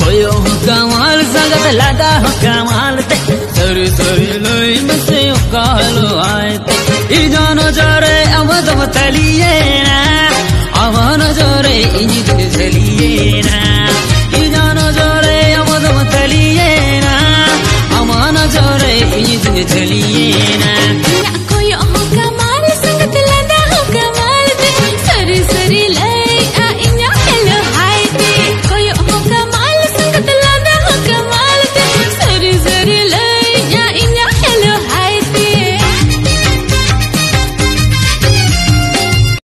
खोयो हो कमाल संगत लादा हो कमाल ते सरी सरी लोई में से कालो आए ते ई जानो जोरे अवध बतलिए ना आवानो जोरे इंज चलिए ना ई जानो जोरे अवध बतलिए ना आवानो जोरे इंज चलिए।